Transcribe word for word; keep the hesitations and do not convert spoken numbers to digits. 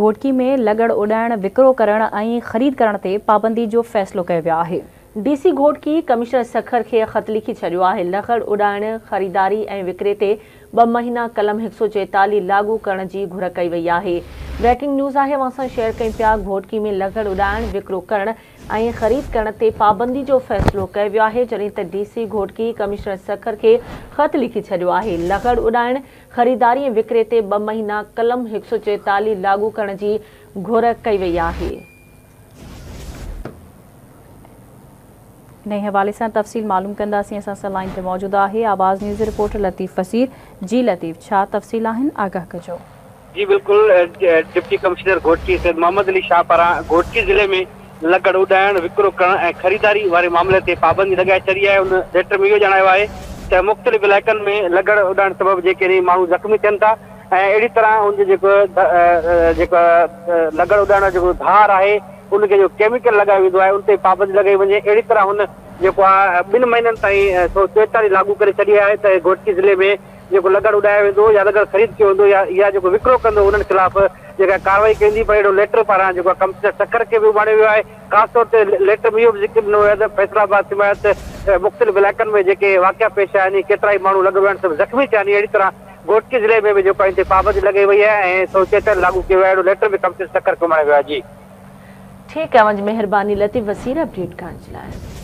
घोटकी में लगड़ उड़ाइण विकिरो करण ऐं ख़रीद करण ते पाबंदी जो फ़ैसिलो कयो वियो आहे। डीसी घोटकी कमिश्नर सखर के ख़त लिखी छॾियो आहे। लगड़ उड़ाइण ख़रीदारी ऐं विकिरे ते ब महीना कलम एक सौ चेतालीह लागू करण की घुर कई वही है। ब्रेकिंग न्यूज़ है असां शेयर कई पिया। घोटकी में लगड़ उड़ाइण विकिरो करण ऐं ख़रीद करण ते पाबंदी जो फ़ैसिलो कयो वियो आहे, जड॒हिं त डीसी घोटकी कमिश्नर सखर के ख़त लिखी छॾियो आहे। लगड़ उड़ाइण ख़रीदारी ऐं विकिरे ते ब महीना कलम एक सौ चेतालीह लागू करण की घुर कई वही है। नए हवाले से तफसील मालूम कंदासीं। असां सां लाइन ते मौजूद है आवाज़ न्यूज़ रिपोर्टर लतीफ़ फसीर। जी लतीफ़, छा तफसील आहिनि, आगाह कजो। जी बिल्कुल, डिप्टी कमिश्नर घोटकी सैयद मोहम्मद अली शाह पारा घोटकी जिले में लगड़ उड़ाइण विकिरो करण ऐं ख़रीदारी वारे मामले ते पाबंदी लगाए छॾी आहे। उन लेटर में इहो जणायो आहे त मुख़्तलिफ़ इलाइक़नि में लगड़ उड़ाइण सबबि जेके माण्हू ज़ख़्मी थियनि था ऐं अहिड़ी तरह उनजो जेको जेका लगड़ उड़ाइण जो जेको धार आहे उनके जो केमिकल लगायो वेंदो आहे उन ते पाबंदी लगाई वञे। अहिड़ी तरह हुन जेको आहे ॿिनि महीननि ताईं एक सौ चोएतालीह लागू करे छॾी आहे। त घोटकी ज़िले में जेको लगड़ उड़ायो वेंदो या लगड़ ख़रीद कयो वेंदो या या जेको विकिरो कंदो उन्हनि ख़िलाफ़ जेका कार्रवाई कईंदी। पर अहिड़ो लेटर पारां जेको कमिश्नर सखर खे बि उभारियो वियो आहे। ख़ासि तौर ते लेटर में इहो बि ज़िक्र ॾिनो वियो आहे त फैसलाबाद हिमायत मुख़्तलिफ़ इलाइक़नि में जेके वाक़िया पेश आहिनि केतिरा ई माण्हू लगड़ उड़ाइण सभु ज़ख़्मी थिया आहिनि। अहिड़ी तरह घोटकी ज़िले में बि जेको आहे हिते पाबंदी लॻी वई आहे ऐं एक सौ चोएतालीह लागू कयो आहे। अहिड़ो लेटर बि कमिश्नर सखर खे उभारियो वियो आहे। जी ठीक है, मुझे मेहरबानी लतीफ़ वसीर अपडेट करण के लिए।